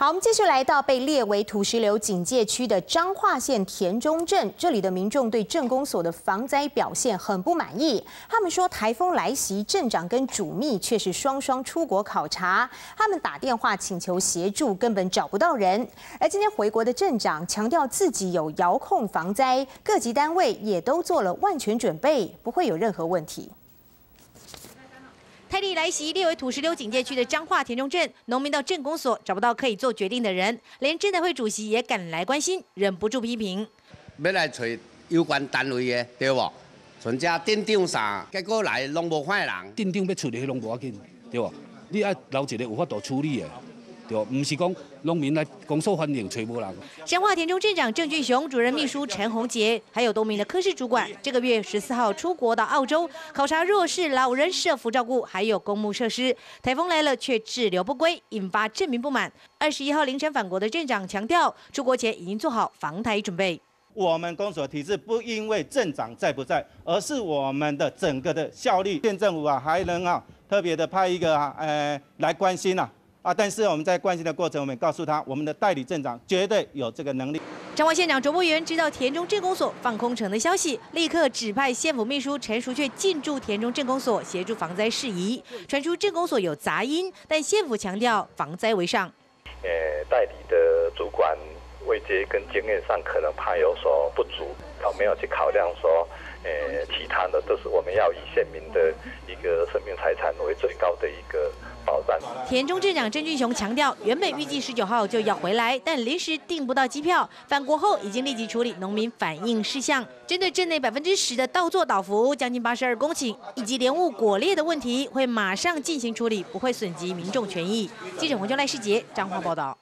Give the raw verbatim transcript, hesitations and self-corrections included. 好，我们继续来到被列为土石流警戒区的彰化县田中镇，这里的民众对镇公所的防灾表现很不满意。他们说，台风来袭，镇长跟主秘却是双双出国考察，他们打电话请求协助，根本找不到人。而今天回国的镇长强调自己有遥控防灾，各级单位也都做了万全准备，不会有任何问题。 台风来袭，列为土石流警戒区的彰化田中镇，农民到镇公所找不到可以做决定的人，连镇代会主席也赶来关心，忍不住批评：要来找有关单位的，对不？从遮镇长啥，结果来拢无法人。镇长要处理拢无要紧，对不？你爱留一个有法度处理的，对不？唔是讲农民来公所反映找无人。彰化田中镇长郑俊雄、主任秘书陈宏杰，还有多名的科室主管，这个月十四号出国到澳洲考察弱势老人社福照顾，还有公墓设施。台风来了却滞留不归，引发镇民不满。二十一号凌晨返国的镇长强调，出国前已经做好防台准备。我们公所体制不因为镇长在不在，而是我们的整个的效率。县政府啊，还能啊特别的派一个啊，呃，来关心啊。 啊！但是我们在关心的过程，我们告诉他，我们的代理镇长绝对有这个能力。彰化县长卓伯源知道田中镇公所放空城的消息，立刻指派县府秘书陈淑雀进驻田中镇公所，协助防灾事宜。传出镇公所有杂音，但县府强调防灾为上。呃，代理的主管位阶跟经验上可能怕有所不足，我没有去考量说，呃，其他的都是我们要以县民的一个生命财产为最高的一个。 田中镇长郑俊雄强调，原本预计十九号就要回来，但临时订不到机票。返国后已经立即处理农民反映事项，针对镇内百分之十的稻作倒伏，将近八十二公顷，以及莲雾果裂的问题，会马上进行处理，不会损及民众权益。记者黄忠赖世杰、彰化报道。